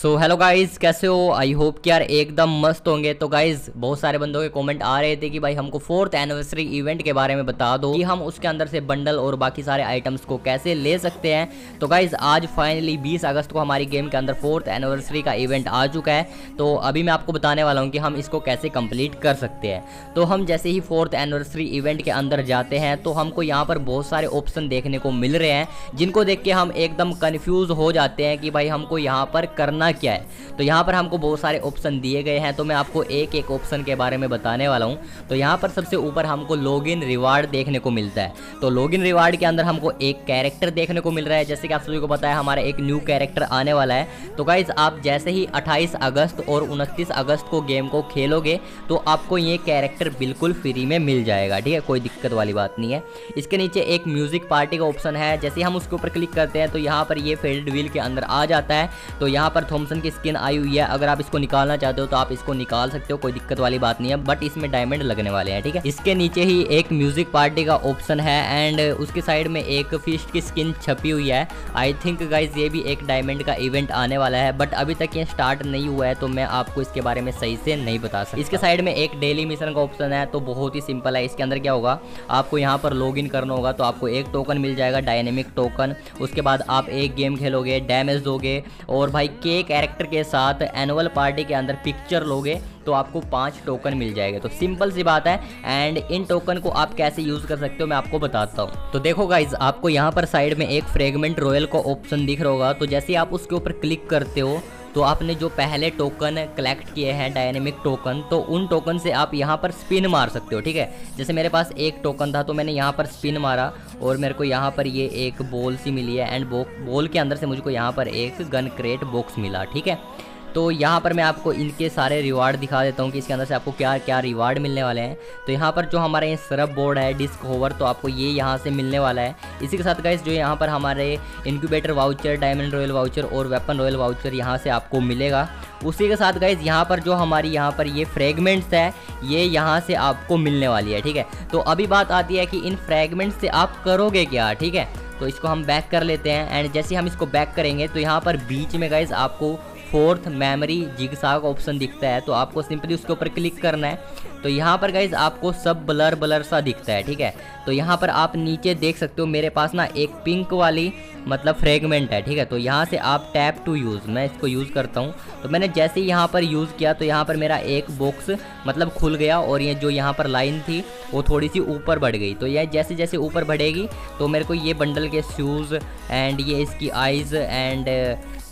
So hello guys, कैसे हो? I hope कि यार एकदम मस्त होंगे। तो गाइज़ बहुत सारे बंदों के कमेंट आ रहे थे कि भाई हमको 4th एनिवर्सरी इवेंट के बारे में बता दो कि हम उसके अंदर से बंडल और बाकी सारे आइटम्स को कैसे ले सकते हैं। तो गाइज़ आज फाइनली 20 अगस्त को हमारी गेम के अंदर 4th एनिवर्सरी का इवेंट आ चुका है। तो अभी मैं आपको बताने वाला हूँ कि हम इसको कैसे कंप्लीट कर सकते हैं। तो हम जैसे ही 4th एनिवर्सरी इवेंट के अंदर जाते हैं तो हमको यहाँ पर बहुत सारे ऑप्शन देखने को मिल रहे हैं, जिनको देख के हम एकदम कन्फ्यूज़ हो जाते हैं कि भाई हमको यहाँ पर करना क्या है। तो यहाँ पर हमको बहुत सारे ऑप्शन दिए गए हैं, तो मैं आपको एक एक ऑप्शन के बारे में बताने वाला हूँ। तो यहाँ पर सबसे ऊपर हमको लॉगिन रिवार्ड देखने को मिलता है। तो लॉगिन रिवार्ड के अंदर हमको एक कैरेक्टर देखने को मिल रहा है। जैसे कि आप सभी को पता है हमारा एक न्यू कैरेक्टर आने वाला है। तो गाइज आप जैसे ही 28 अगस्त और 29 अगस्त को गेम को खेलोगे तो आपको ये कैरेक्टर बिल्कुल फ्री में मिल जाएगा, ठीक है, कोई दिक्कत वाली बात नहीं है। इसके नीचे एक म्यूजिक पार्टी का ऑप्शन है। जैसे हम उसके ऊपर क्लिक करते हैं तो यहाँ पर ये फेडेड व्हील के अंदर आ जाता है। तो यहाँ पर थॉमसन की स्किन आई हुई है, अगर आप इसको निकालना चाहते हो तो आप इसको निकाल सकते हो, कोई दिक्कत वाली बात नहीं है, बट इसमें डायमंड लगने वाले हैं, ठीक है। इसके नीचे ही एक म्यूजिक पार्टी का ऑप्शन है एंड उसके साइड में एक फिस्ट की स्किन छपी हुई है। आई थिंक गाइज ये भी एक डायमंड का इवेंट आने वाला है, बट अभी तक ये स्टार्ट नहीं हुआ है तो मैं आपको इसके बारे में सही से नहीं बता सकता। इसके साइड में एक डेली मिशन का ऑप्शन है। तो बहुत ही सिंपल है। इसके अंदर क्या होगा, आपको यहाँ पर लॉग इन करना होगा तो आपको एक टोकन मिल जाएगा, डायनेमिक टोकन। उसके बाद आप एक गेम खेलोगे, डैमेज दोगे और भाई कैरेक्टर के साथ एनुअल पार्टी के अंदर पिक्चर लोगे तो आपको 5 टोकन मिल जाएगा। तो सिंपल सी बात है। एंड इन टोकन को आप कैसे यूज़ कर सकते हो मैं आपको बताता हूँ। तो देखो गाइज आपको यहाँ पर साइड में एक फ्रेगमेंट रॉयल का ऑप्शन दिख रहा होगा। तो जैसे आप उसके ऊपर क्लिक करते हो तो आपने जो पहले टोकन कलेक्ट किए हैं डायनेमिक टोकन, तो उन टोकन से आप यहाँ पर स्पिन मार सकते हो, ठीक है। जैसे मेरे पास 1 टोकन था तो मैंने यहाँ पर स्पिन मारा और मेरे को यहाँ पर ये एक बॉल सी मिली है एंड बॉल के अंदर से मुझको यहाँ पर एक गन क्रेट बॉक्स मिला, ठीक है। तो यहाँ पर मैं आपको इनके सारे रिवार्ड दिखा देता हूँ कि इसके अंदर से आपको क्या क्या रिवार्ड मिलने वाले हैं। तो यहाँ पर जो हमारा ये सरफ बोर्ड है, डिस्क होवर, तो आपको ये यहाँ से मिलने वाला है। इसी के साथ गाइस जो यहाँ पर हमारे incubator voucher, diamond royal voucher और वेपन रॉयल वाउचर यहाँ से आपको मिलेगा। उसी के साथ गाइस यहाँ पर जो हमारी यहाँ पर ये फ्रेगमेंट्स है ये यहाँ से आपको मिलने वाली है, ठीक है। तो अभी बात आती है कि इन फ्रेगमेंट्स से आप करोगे क्या, ठीक है। तो इसको हम बैक कर लेते हैं एंड जैसे हम इसको बैक करेंगे तो यहाँ पर बीच में गाइस आपको 4th मेमोरी जिगसा का ऑप्शन दिखता है। तो आपको सिंपली उसके ऊपर क्लिक करना है। तो यहाँ पर गाइज आपको सब ब्लर सा दिखता है, ठीक है। तो यहाँ पर आप नीचे देख सकते हो मेरे पास ना एक पिंक वाली मतलब फ्रेगमेंट है, ठीक है। तो यहाँ से आप टैप टू यूज़, मैं इसको यूज़ करता हूँ। तो मैंने जैसे ही यहाँ पर यूज़ किया तो यहाँ पर मेरा एक बॉक्स मतलब खुल गया और ये जो यहाँ पर लाइन थी वो थोड़ी सी ऊपर बढ़ गई। तो यह जैसे जैसे ऊपर बढ़ेगी तो मेरे को ये बंडल के शूज़ एंड ये इसकी आइज़ एंड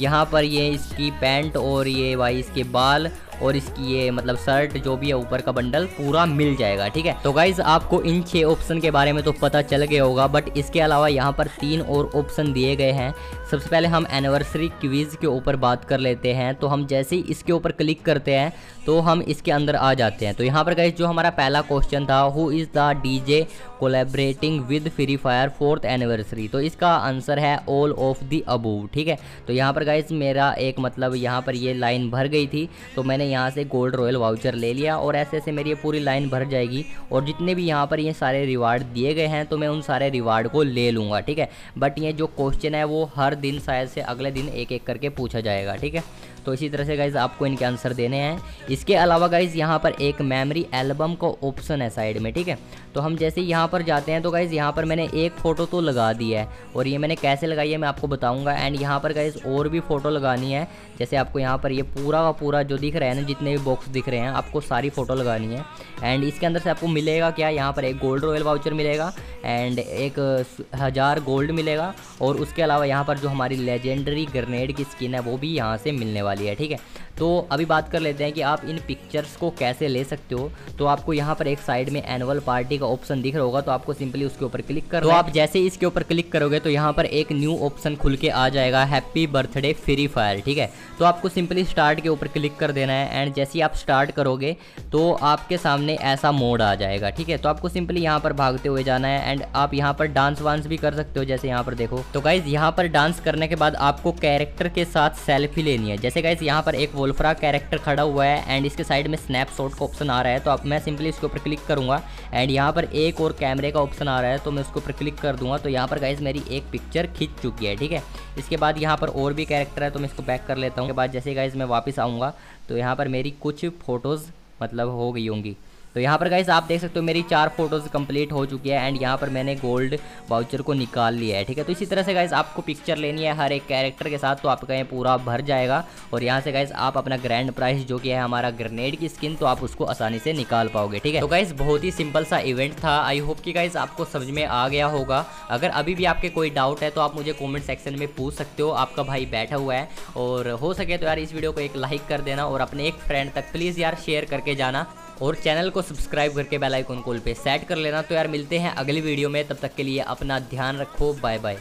यहाँ पर ये इसकी पैंट और ये भाई इसके बाल और इसकी ये मतलब शर्ट जो भी है ऊपर का बंडल पूरा मिल जाएगा, ठीक है। तो गाइज आपको इन 6 ऑप्शन के बारे में तो पता चल गया होगा, बट इसके अलावा यहाँ पर 3 और ऑप्शन दिए गए हैं। सबसे पहले हम एनिवर्सरी क्विज़ के ऊपर बात कर लेते हैं। तो हम जैसे ही इसके ऊपर क्लिक करते हैं तो हम इसके अंदर आ जाते हैं। तो यहाँ पर गाइज जो हमारा पहला क्वेश्चन था, who is the DJ collaborating with free fire 4th anniversary, तो इसका आंसर है ऑल ऑफ द अबव, ठीक है। तो यहाँ पर गाइज मेरा एक मतलब यहाँ पर ये लाइन भर गई थी तो मैंने यहाँ से गोल्ड रॉयल वाउचर ले लिया और ऐसे ऐसे मेरी ये पूरी लाइन भर जाएगी और जितने भी यहाँ पर ये सारे रिवार्ड दिए गए हैं तो मैं उन सारे रिवार्ड को ले लूँगा, ठीक है। बट ये जो क्वेश्चन है वो हर दिन शायद से अगले दिन एक एक करके पूछा जाएगा, ठीक है। तो इसी तरह से गाइज आपको इनके आंसर देने हैं। इसके अलावा गाइज यहाँ पर एक मेमोरी एल्बम का ऑप्शन है साइड में, ठीक है। तो हम जैसे यहाँ पर जाते हैं तो गाइज यहाँ पर मैंने एक फ़ोटो तो लगा दी है और ये मैंने कैसे लगाई है मैं आपको बताऊँगा। एंड यहाँ पर गाइज और भी फ़ोटो लगानी है। जैसे आपको यहाँ पर ये पूरा का पूरा जो दिख रहा है ना, जितने भी बॉक्स दिख रहे हैं आपको सारी फ़ोटो लगानी है। एंड इसके अंदर से आपको मिलेगा क्या, यहाँ पर एक गोल्ड रॉयल वाउचर मिलेगा एंड 1000 गोल्ड मिलेगा और उसके अलावा यहाँ पर जो हमारी लेजेंडरी ग्रेनेड की स्किन है वो भी यहाँ से मिलने वाली है, ठीक है। तो अभी बात कर लेते हैं कि आप इन पिक्चर्स को कैसे ले सकते हो। तो आपको यहाँ पर एक साइड में एनुअल पार्टी का ऑप्शन दिख रहा होगा तो आपको सिंपली उसके ऊपर क्लिक करो। तो आप जैसे ही इसके ऊपर क्लिक करोगे तो यहाँ पर एक न्यू ऑप्शन खुल के आ जाएगा, हैप्पी बर्थडे फ्री फायर, ठीक है। तो आपको सिंपली स्टार्ट के ऊपर क्लिक कर देना है एंड जैसे ही आप स्टार्ट करोगे तो आपके सामने ऐसा मोड आ जाएगा, ठीक है। तो आपको सिंपली यहाँ पर भागते हुए जाना है एंड आप यहाँ पर डांस वांस भी कर सकते हो, जैसे यहाँ पर देखो। तो गाइज यहाँ पर डांस एडवांस करने के बाद आपको कैरेक्टर के साथ सेल्फी लेनी है। जैसे गाइस यहाँ पर एक वोल्फ्रा कैरेक्टर खड़ा हुआ है एंड इसके साइड में स्नैपशॉट का ऑप्शन आ रहा है, तो अब मैं सिंपली इसके ऊपर क्लिक करूँगा एंड यहाँ पर एक और कैमरे का ऑप्शन आ रहा है तो मैं उसके ऊपर क्लिक कर दूँगा। तो यहाँ पर गाइस मेरी एक पिक्चर खींच चुकी है, ठीक है। इसके बाद यहाँ पर और भी कैरेक्टर है तो मैं इसको बैक कर लेता हूँ। उसके बाद जैसे गाइस मैं वापस आऊँगा तो यहाँ पर मेरी कुछ फ़ोटोज़ मतलब हो गई होंगी। तो यहाँ पर गाइस आप देख सकते हो मेरी 4 फोटोज़ कंप्लीट हो चुकी है एंड यहाँ पर मैंने गोल्ड वाउचर को निकाल लिया है, ठीक है। तो इसी तरह से गाइस आपको पिक्चर लेनी है हर एक कैरेक्टर के साथ, तो आपका ये पूरा भर जाएगा और यहाँ से गाइस आप अपना ग्रैंड प्राइज जो कि है हमारा ग्रेनेड की स्किन, तो आप उसको आसानी से निकाल पाओगे, ठीक है। तो गाइस बहुत ही सिंपल सा इवेंट था। आई होप कि गाइस आपको समझ में आ गया होगा। अगर अभी भी आपके कोई डाउट है तो आप मुझे कॉमेंट सेक्शन में पूछ सकते हो, आपका भाई बैठा हुआ है। और हो सके तो यार इस वीडियो को एक लाइक कर देना और अपने एक फ्रेंड तक प्लीज़ यार शेयर करके जाना और चैनल को सब्सक्राइब करके बेल आइकन कॉल पे सेट कर लेना। तो यार मिलते हैं अगली वीडियो में, तब तक के लिए अपना ध्यान रखो, बाय बाय।